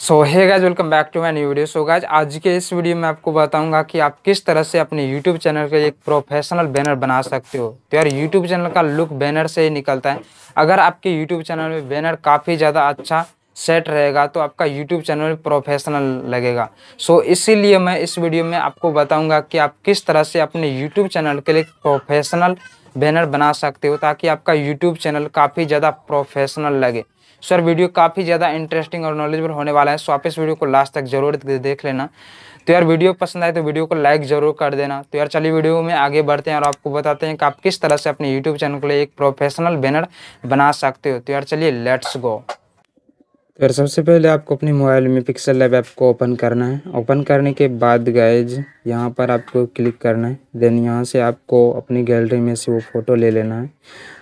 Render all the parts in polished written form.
So hey guys welcome back to my new video. So guys आज के इस video में आपको बताऊंगा कि आप किस तरह से अपने YouTube चैनल के एक प्रोफेशनल बैनर बना सकते हो। तो यार YouTube चैनल का लुक बैनर से ही निकलता है। अगर आपके YouTube चैनल में बैनर काफ़ी ज़्यादा अच्छा सेट रहेगा तो आपका YouTube चैनल प्रोफेशनल लगेगा। सो इसीलिए मैं इस वीडियो में आपको बताऊँगा कि आप किस तरह से अपने YouTube चैनल के लिए प्रोफेशनल बैनर बना सकते हो ताकि आपका YouTube चैनल काफ़ी ज़्यादा प्रोफेशनल लगे। सर वीडियो काफ़ी ज़्यादा इंटरेस्टिंग और नॉलेजेबल होने वाला है, सो आप इस वीडियो को लास्ट तक जरूर देख लेना। तो यार वीडियो पसंद आए तो वीडियो को लाइक जरूर कर देना। तो यार चलिए वीडियो में आगे बढ़ते हैं और आपको बताते हैं कि आप किस तरह से अपने यूट्यूब चैनल के लिए एक प्रोफेशनल बैनर बना सकते हो। तो यार चलिए लेट्स गो। तो यार सबसे पहले आपको अपने मोबाइल में पिक्सललैब ऐप को ओपन करना है। ओपन करने के बाद गाइज यहाँ पर आपको क्लिक करना है। देन यहाँ से आपको अपनी गैलरी में से वो फ़ोटो ले लेना है।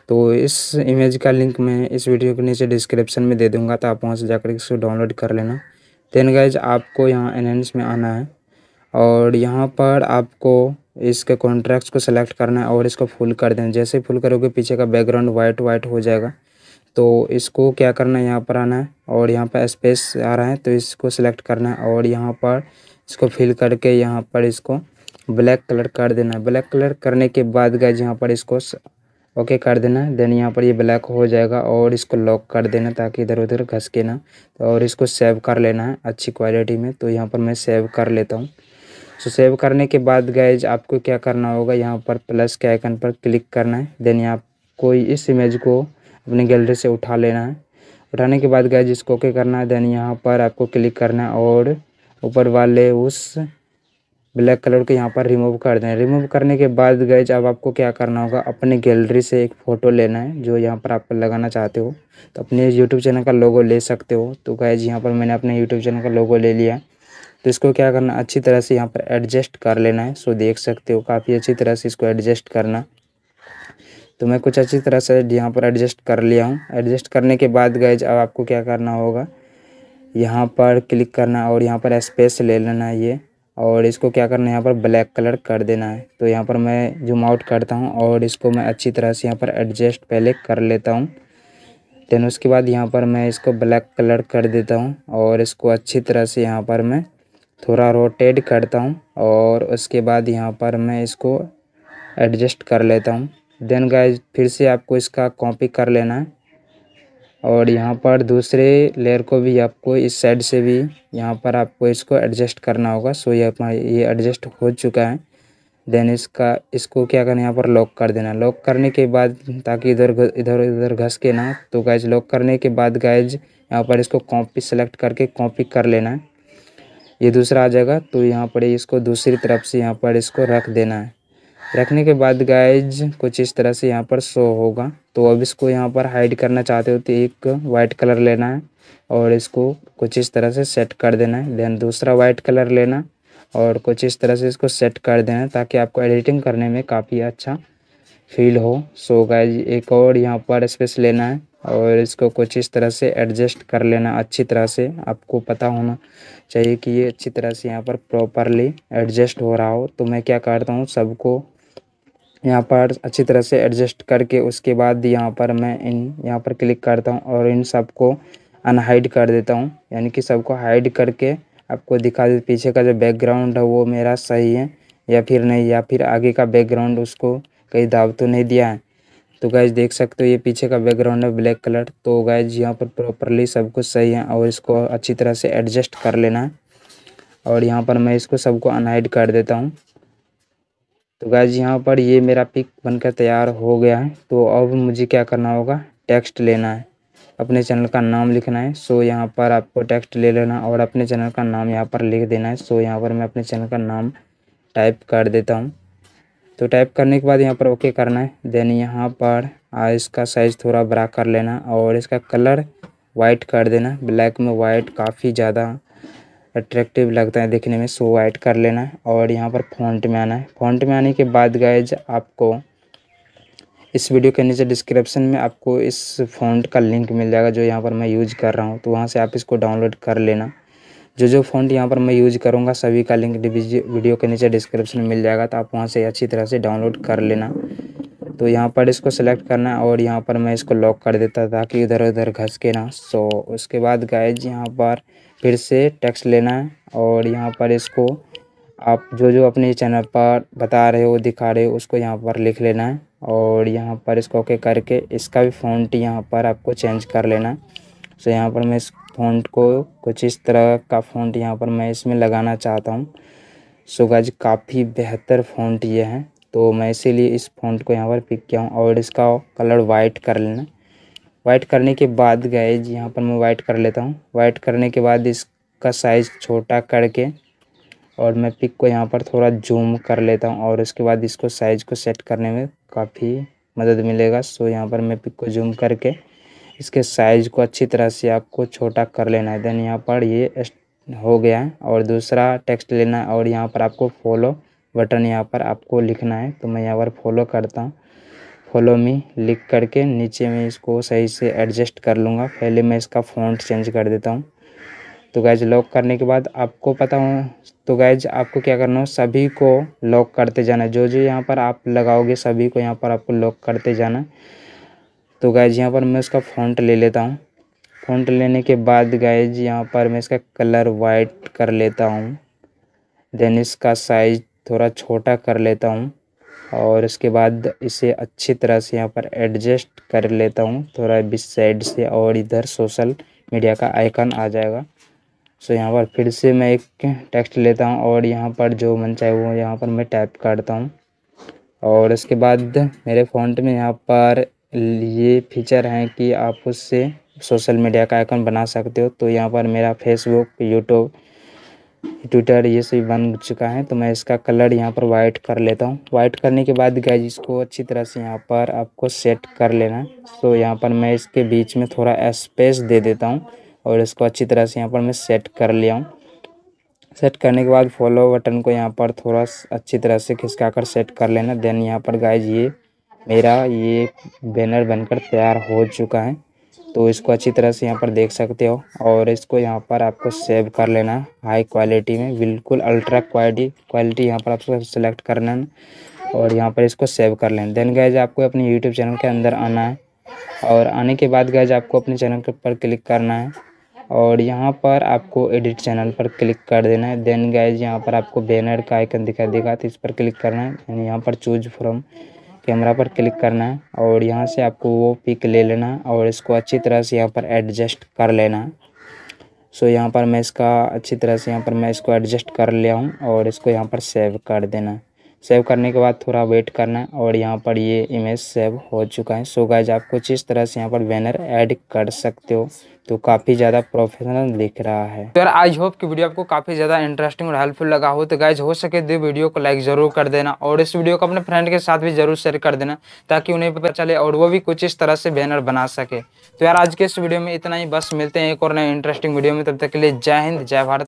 तो इस इमेज का लिंक मैं इस वीडियो के नीचे डिस्क्रिप्शन में दे दूंगा, तो आप वहाँ से जाकर इसको डाउनलोड कर लेना। देन गाइज आपको यहाँ एनहेंस में आना है और यहाँ पर आपको इसके कॉन्ट्रैक्ट्स को सिलेक्ट करना है और इसको फुल कर देना। जैसे फुल करोगे पीछे का बैकग्राउंड वाइट हो जाएगा। तो इसको क्या करना है, यहाँ पर आना है और यहाँ पर स्पेस आ रहा है तो इसको सिलेक्ट करना है और यहाँ पर इसको फिल करके यहाँ पर इसको ब्लैक कलर कर देना है। ब्लैक कलर करने के बाद गाइज यहाँ पर इसको ओके कर देना। देन यहाँ पर ये ब्लैक हो जाएगा और इसको लॉक कर देना ताकि इधर उधर घसके ना। और इसको सेव कर लेना है अच्छी क्वालिटी में। तो यहाँ पर मैं सेव कर लेता हूँ। सो सेव करने के बाद गाइज आपको क्या करना होगा, यहाँ पर प्लस के आइकन पर क्लिक करना है। देन यहाँ कोई इस इमेज को अपनी गैलरी से उठा लेना है। उठाने के बाद गाइज इसको ओके करना है। देन यहाँ पर आपको क्लिक करना है और ऊपर वाले उस ब्लैक कलर को यहाँ पर रिमूव कर दें। रिमूव करने के बाद गाइज अब आपको क्या करना होगा, अपने गैलरी से एक फ़ोटो लेना है जो यहाँ पर आप लगाना चाहते हो। तो अपने यूट्यूब चैनल का लोगो ले सकते हो। तो गाइज यहाँ पर मैंने अपने यूट्यूब चैनल का लोगो ले लिया। तो इसको क्या करना है, अच्छी तरह से यहाँ पर एडजस्ट कर लेना है। सो देख सकते हो काफ़ी अच्छी तरह से इसको एडजस्ट करना। तो मैं कुछ अच्छी तरह से यहाँ पर एडजस्ट कर लिया हूँ। एडजस्ट करने के बाद गाइज अब आपको क्या करना होगा, यहाँ पर क्लिक करना है और यहाँ पर स्पेस ले लेना है ये, और इसको क्या करना है यहाँ पर ब्लैक कलर कर देना है। तो यहाँ पर मैं जूम आउट करता हूँ और इसको मैं अच्छी तरह से यहाँ पर एडजस्ट पहले कर लेता हूँ। देन उसके बाद यहाँ पर मैं इसको ब्लैक कलर कर देता हूँ और इसको अच्छी तरह से यहाँ पर मैं थोड़ा रोटेट करता हूँ और उसके बाद यहाँ पर मैं इसको एडजस्ट कर लेता हूँ। देन गाइज फिर से आपको इसका कॉपी कर लेना है और यहाँ पर दूसरे लेयर को भी आपको इस साइड से भी यहाँ पर आपको इसको एडजस्ट करना होगा। सो ये एडजस्ट हो चुका है। देन इसको क्या करना है, यहाँ पर लॉक कर देना। लॉक करने के बाद ताकि इधर घस के ना। तो गाइज लॉक करने के बाद गाइज यहाँ पर इसको कॉपी सेलेक्ट करके कॉपी कर लेना है। ये दूसरा आ जाएगा। तो यहाँ पर इसको दूसरी तरफ से यहाँ पर इसको रख देना है। रखने के बाद गाइज कुछ इस तरह से यहाँ पर शो होगा। तो अब इसको यहाँ पर हाइड करना चाहते हो तो एक वाइट कलर लेना है और इसको कुछ इस तरह से सेट कर देना है। देन दूसरा वाइट कलर लेना और कुछ इस तरह से इसको सेट कर देना है ताकि आपको एडिटिंग करने में काफ़ी अच्छा फील हो। सो गाइज एक और यहाँ पर स्पेस लेना है और इसको कुछ इस तरह से एडजस्ट कर लेना अच्छी तरह से। आपको पता होना चाहिए कि ये अच्छी तरह से यहाँ पर प्रॉपरली एडजस्ट हो रहा हो। तो मैं क्या करता हूँ, सबको यहाँ पर अच्छी तरह से एडजस्ट करके उसके बाद यहाँ पर मैं यहाँ पर क्लिक करता हूँ और इन सबको अनहाइड कर देता हूँ। यानी कि सबको हाइड करके आपको दिखा दे पीछे का जो बैकग्राउंड है वो मेरा सही है या फिर नहीं, या फिर आगे का बैकग्राउंड उसको कहीं दाब तो नहीं दिया है। तो गाइज देख सकते हो ये पीछे का बैकग्राउंड है ब्लैक कलर। तो गाइज यहाँ पर प्रॉपरली सब कुछ सही है और इसको अच्छी तरह से एडजस्ट कर लेना है और यहाँ पर मैं इसको सबको अनहाइड कर देता हूँ। तो गाइज यहाँ पर ये मेरा पिक बनकर तैयार हो गया है। तो अब मुझे क्या करना होगा, टेक्स्ट लेना है, अपने चैनल का नाम लिखना है। सो यहाँ पर आपको टेक्स्ट ले लेना और अपने चैनल का नाम यहाँ पर लिख देना है। सो यहाँ पर मैं अपने चैनल का नाम टाइप कर देता हूँ। तो टाइप करने के बाद यहाँ पर ओके करना है। देन यहाँ पर इसका साइज़ थोड़ा बड़ा कर लेना और इसका कलर वाइट कर देना। ब्लैक में वाइट काफ़ी ज़्यादा अट्रैक्टिव लगता है देखने में। सो वाइट कर लेना है और यहाँ पर फ़ॉन्ट में आना है। फ़ॉन्ट में आने के बाद गाइज आपको इस वीडियो के नीचे डिस्क्रिप्शन में आपको इस फ़ॉन्ट का लिंक मिल जाएगा जो यहाँ पर मैं यूज़ कर रहा हूँ। तो वहाँ से आप इसको डाउनलोड कर लेना। जो फ़ॉन्ट यहाँ पर मैं यूज़ करूँगा सभी का लिंक वीडियो के नीचे डिस्क्रिप्शन में मिल जाएगा। तो आप वहाँ से अच्छी तरह से डाउनलोड कर लेना। तो यहाँ पर इसको सेलेक्ट करना है और यहाँ पर मैं इसको लॉक कर देता ताकि इधर उधर घस के ना। सो उसके बाद गाइज यहाँ पर फिर से टेक्स्ट लेना है और यहाँ पर इसको आप जो जो अपने चैनल पर बता रहे हो दिखा रहे हो उसको यहाँ पर लिख लेना है और यहाँ पर इसको ओके करके इसका भी फ़ॉन्ट यहाँ पर आपको चेंज कर लेना है। सो यहाँ पर मैं इस फ़ॉन्ट को कुछ इस तरह का फ़ॉन्ट यहाँ पर मैं इसमें लगाना चाहता हूँ। सो गाइस काफ़ी बेहतर फ़ॉन्ट ये है तो मैं इसीलिए इस फ़ॉन्ट को यहाँ पर पिक किया हूँ और इसका कलर वाइट कर लेना। वाइट करने के बाद गाइस यहाँ पर मैं वाइट कर लेता हूँ। वाइट करने के बाद इसका साइज़ छोटा करके और मैं पिक को यहाँ पर थोड़ा जूम कर लेता हूँ और उसके बाद इसको साइज़ को सेट करने में काफ़ी मदद मिलेगा। सो यहाँ पर मैं पिक को जूम करके इसके साइज़ को अच्छी तरह से आपको छोटा कर लेना है। देन यहाँ पर ये हो गया है और दूसरा टेक्स्ट लेना है और यहाँ पर आपको फॉलो बटन यहाँ पर आपको लिखना है। तो मैं यहाँ पर फॉलो करता हूँ, फॉलो मी लिख करके नीचे में इसको सही से एडजस्ट कर लूँगा। पहले मैं इसका फ़ॉन्ट चेंज कर देता हूँ। तो गाइज लॉक करने के बाद आपको पता हो तो गाइज आपको क्या करना हो, सभी को लॉक करते जाना है। जो जो यहाँ पर आप लगाओगे सभी को यहाँ पर आपको लॉक करते जाना है। तो गाइज यहाँ पर मैं उसका फ़ॉन्ट ले लेता हूँ। फ़ॉन्ट लेने के बाद गाइज यहाँ पर मैं इसका कलर वाइट कर लेता हूँ। देन इसका साइज़ थोड़ा छोटा कर लेता हूँ और उसके बाद इसे अच्छी तरह से यहाँ पर एडजस्ट कर लेता हूँ थोड़ा बीच साइड से और इधर सोशल मीडिया का आइकन आ जाएगा। सो यहाँ पर फिर से मैं एक टेक्स्ट लेता हूँ और यहाँ पर जो मन चाहे वो यहाँ पर मैं टाइप करता हूँ और उसके बाद मेरे फ़ॉन्ट में यहाँ पर ये फीचर हैं कि आप उससे सोशल मीडिया का आइकन बना सकते हो। तो यहाँ पर मेरा फेसबुक, यूट्यूब, ट्विटर ये सब बन चुका है। तो मैं इसका कलर यहाँ पर वाइट कर लेता हूँ। वाइट करने के बाद गाइस इसको अच्छी तरह से यहाँ पर आपको सेट कर लेना है। तो यहाँ पर मैं इसके बीच में थोड़ा स्पेस दे देता हूँ और इसको अच्छी तरह से यहाँ पर मैं सेट कर लिया हूँ। सेट करने के बाद फॉलो बटन को यहाँ पर थोड़ा अच्छी तरह से खिसका कर सेट कर लेना। देन यहाँ पर गाइज ये मेरा ये बैनर बनकर तैयार हो चुका है। तो इसको अच्छी तरह से यहाँ पर देख सकते हो और इसको यहाँ पर आपको सेव कर लेना हाई क्वालिटी में, बिल्कुल अल्ट्रा क्वालिटी यहाँ पर आपको सेलेक्ट करना है और यहाँ पर इसको सेव कर लेना। देन गाइज आपको अपने यूट्यूब चैनल के अंदर आना है और आने के बाद गाइज आपको अपने चैनल के ऊपर क्लिक करना है और यहाँ पर आपको एडिट चैनल पर क्लिक कर देना है। देन गाइज यहाँ पर आपको बैनर का आइकन दिखाई देगा तो इस पर क्लिक करना है। यानी यहाँ पर चूज फ्रॉम कैमरा पर क्लिक करना है और यहाँ से आपको वो पिक ले लेना है और इसको अच्छी तरह से यहाँ पर एडजस्ट कर लेना है। सो यहाँ पर मैं इसका अच्छी तरह से यहाँ पर मैं इसको एडजस्ट कर लिया हूँ और इसको यहाँ पर सेव कर देना है। सेव करने के बाद थोड़ा वेट करना है और यहाँ पर ये इमेज सेव हो चुका है। सो गाइज आप कुछ इस तरह से यहाँ पर बैनर ऐड कर सकते हो तो काफ़ी ज़्यादा प्रोफेशनल दिख रहा है। तो यार आई होप कि वीडियो आपको काफ़ी ज़्यादा इंटरेस्टिंग और हेल्पफुल लगा हो। तो गाइज हो सके तो वीडियो को लाइक ज़रूर कर देना और इस वीडियो को अपने फ्रेंड के साथ भी जरूर शेयर कर देना ताकि उन्हें पता चले और वो भी कुछ इस तरह से बैनर बना सके। तो यार आज के इस वीडियो में इतना ही, बस मिलते हैं एक और नए इंटरेस्टिंग वीडियो में। तब तक के लिए जय हिंद, जय भारत।